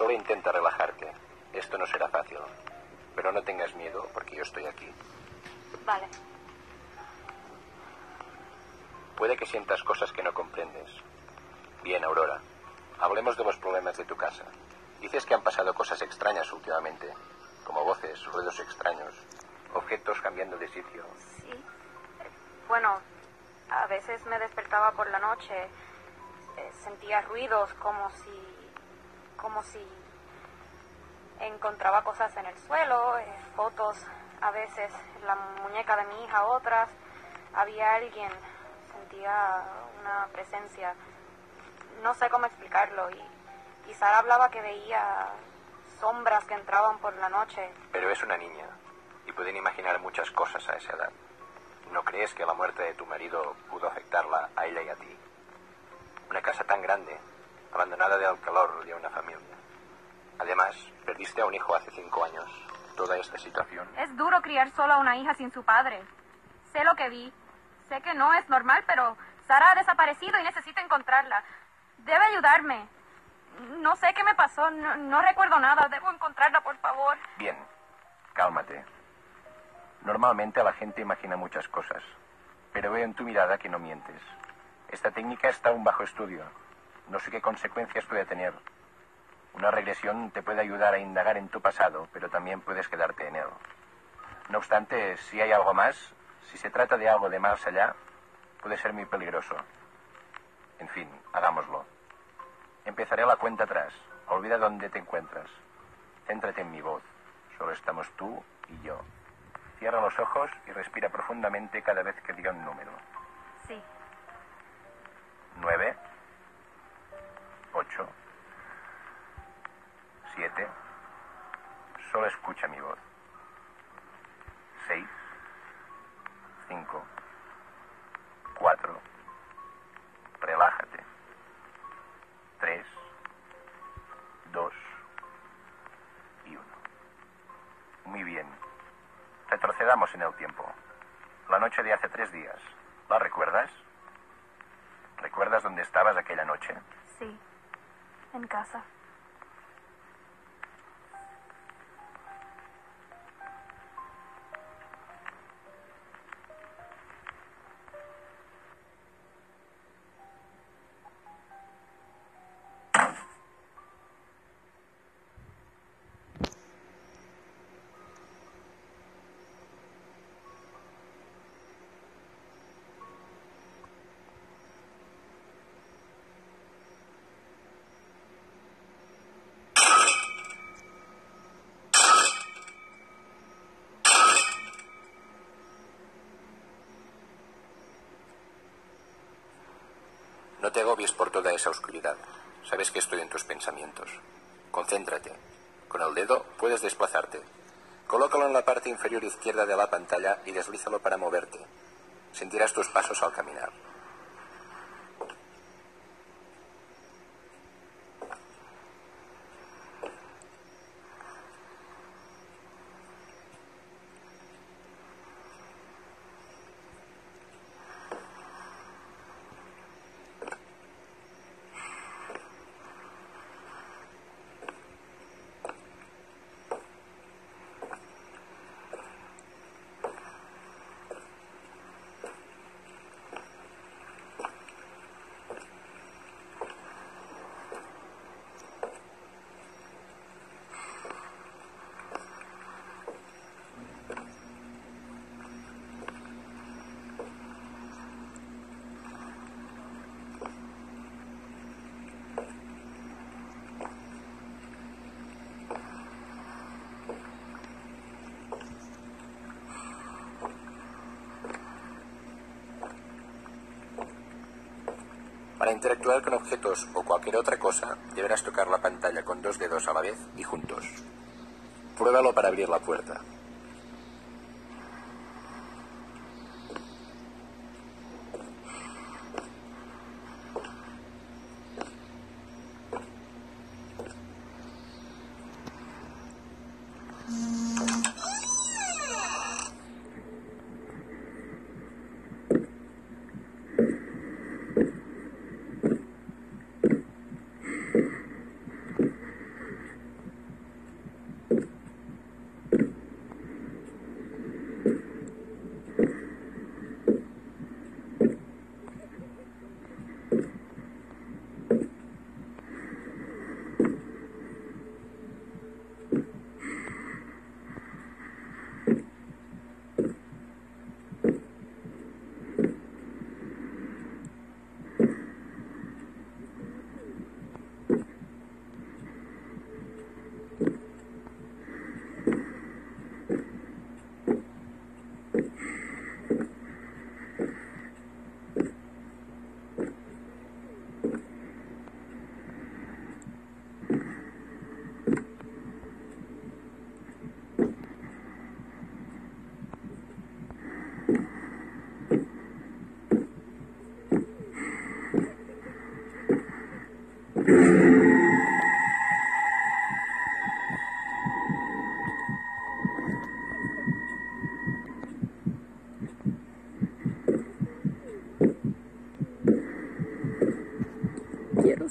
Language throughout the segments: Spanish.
Solo intenta relajarte. Esto no será fácil. Pero no tengas miedo, porque yo estoy aquí. Vale. Puede que sientas cosas que no comprendes. Bien, Aurora. Hablemos de los problemas de tu casa. Dices que han pasado cosas extrañas últimamente, como voces, ruidos extraños, objetos cambiando de sitio. Sí. Bueno, a veces me despertaba por la noche. Sentía ruidos como si encontraba cosas en el suelo, fotos a veces, la muñeca de mi hija, otras. Había alguien, sentía una presencia, no sé cómo explicarlo, y Sara hablaba que veía sombras que entraban por la noche. Pero es una niña, y pueden imaginar muchas cosas a esa edad. ¿No crees que la muerte de tu marido pudo afectarla a ella y a ti? Una casa tan grande, abandonada del calor de una familia. Además, perdiste a un hijo hace 5 años. Toda esta situación... Es duro criar solo a una hija sin su padre. Sé lo que vi. Sé que no es normal, pero Sara ha desaparecido y necesito encontrarla. Debe ayudarme. No sé qué me pasó. No recuerdo nada. Debo encontrarla, por favor. Bien. Cálmate. Normalmente la gente imagina muchas cosas. Pero veo en tu mirada que no mientes. Esta técnica está aún bajo estudio. No sé qué consecuencias puede tener. Una regresión te puede ayudar a indagar en tu pasado, pero también puedes quedarte en él. No obstante, si hay algo más, si se trata de algo de más allá, puede ser muy peligroso. En fin, hagámoslo. Empezaré la cuenta atrás. Olvida dónde te encuentras. Céntrate en mi voz. Solo estamos tú y yo. Cierra los ojos y respira profundamente cada vez que diga un número. Sí. 9, 8, 7, solo escucha mi voz, 6, 5, 4, relájate, 3, 2 y 1. Muy bien, retrocedamos en el tiempo. La noche de hace 3 días, ¿la recuerdas? ¿Recuerdas dónde estabas aquella noche? Sí, en casa. No te agobies por toda esa oscuridad. Sabes que estoy en tus pensamientos. Concéntrate. Con el dedo puedes desplazarte. Colócalo en la parte inferior izquierda de la pantalla y deslízalo para moverte. Sentirás tus pasos al caminar. Para interactuar con objetos o cualquier otra cosa, deberás tocar la pantalla con 2 dedos a la vez y juntos. Pruébalo para abrir la puerta.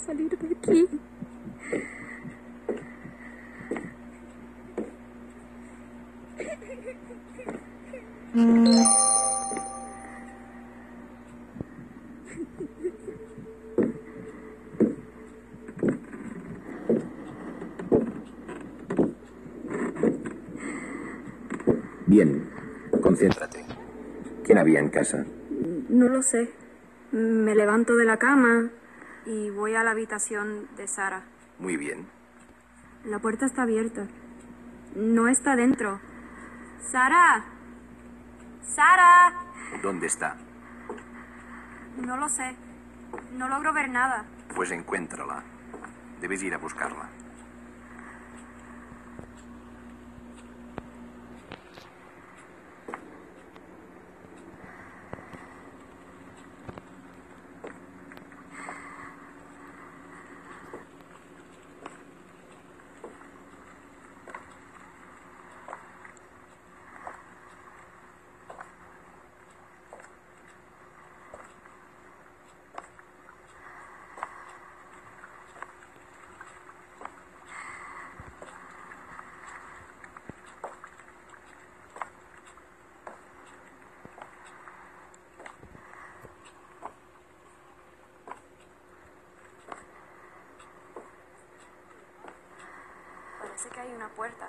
salir de aquí. Bien, concéntrate. ¿Quién había en casa? No lo sé. Me levanto de la cama y voy a la habitación de Sara. Muy bien. La puerta está abierta. No está dentro. ¡Sara! ¡Sara! ¿Dónde está? No lo sé. No logro ver nada. Pues encuéntrala. Debes ir a buscarla. Parece que hay una puerta.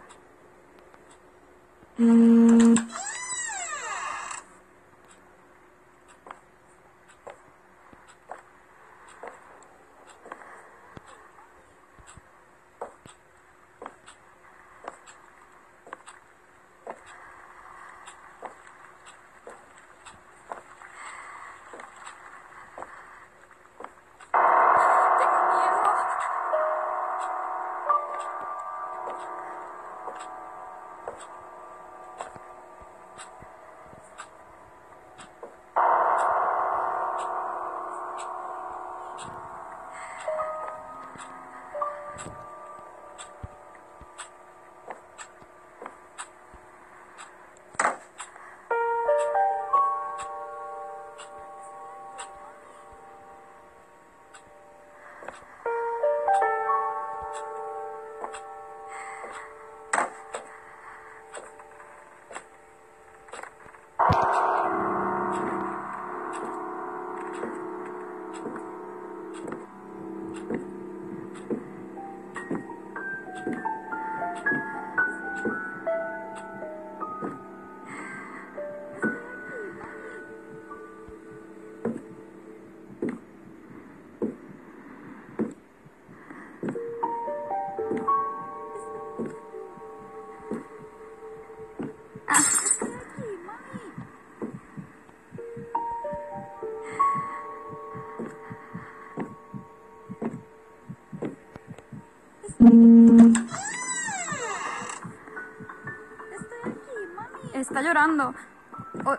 Está llorando.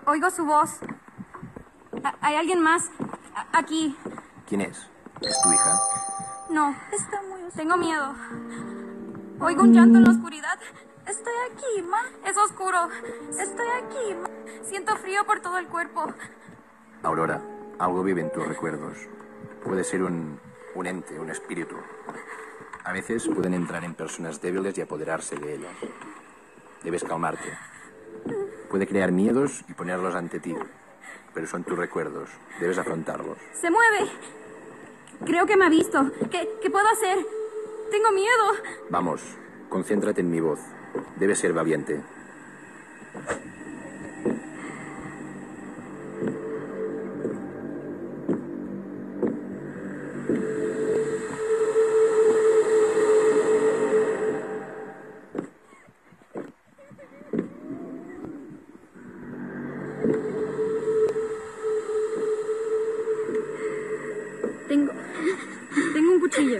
Oigo su voz. Hay alguien más aquí. ¿Quién es? ¿Es tu hija? No. Está muy oscuro. Tengo miedo. Oigo un llanto en la oscuridad. Estoy aquí, ma. Es oscuro. Estoy aquí, ma. Siento frío por todo el cuerpo. Aurora, algo vive en tus recuerdos. Puede ser un ente, un espíritu. A veces pueden entrar en personas débiles y apoderarse de ellas. Debes calmarte. Puede crear miedos y ponerlos ante ti, pero son tus recuerdos. Debes afrontarlos. ¡Se mueve! Creo que me ha visto. ¿Qué puedo hacer? ¡Tengo miedo! Vamos, concéntrate en mi voz. Debes ser valiente. Tengo un cuchillo.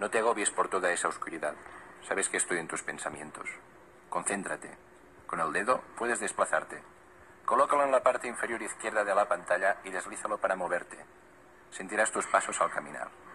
No te agobies por toda esa oscuridad. Sabes que estoy en tus pensamientos. Concéntrate. Con el dedo puedes desplazarte. Colócalo en la parte inferior izquierda de la pantalla y deslízalo para moverte. Sentirás tus pasos al caminar.